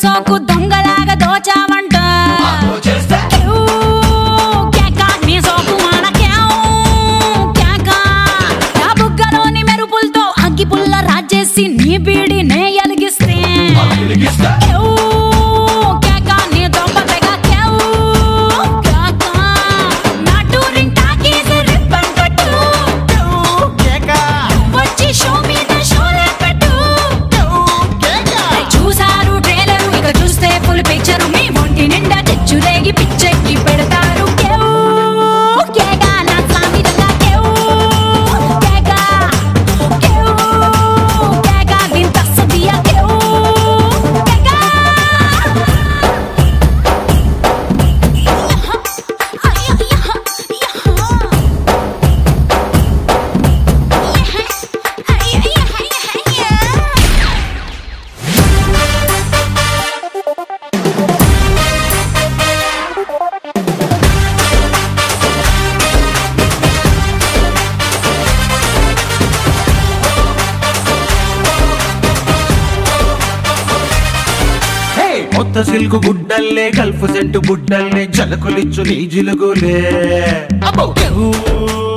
సోకు దొంగలాగా దోచావంట బుగ్గలోని మెరుపులతో అగ్గి పుల్ల రాజేసి నీ బీడి నే ఎలిగిస్తే కొత్త సిల్కు గుడ్డల్లే గల్ఫ్ సెట్టు బుడ్డల్లే జలకులిచ్చు నీ జిలుగులే అబ్బో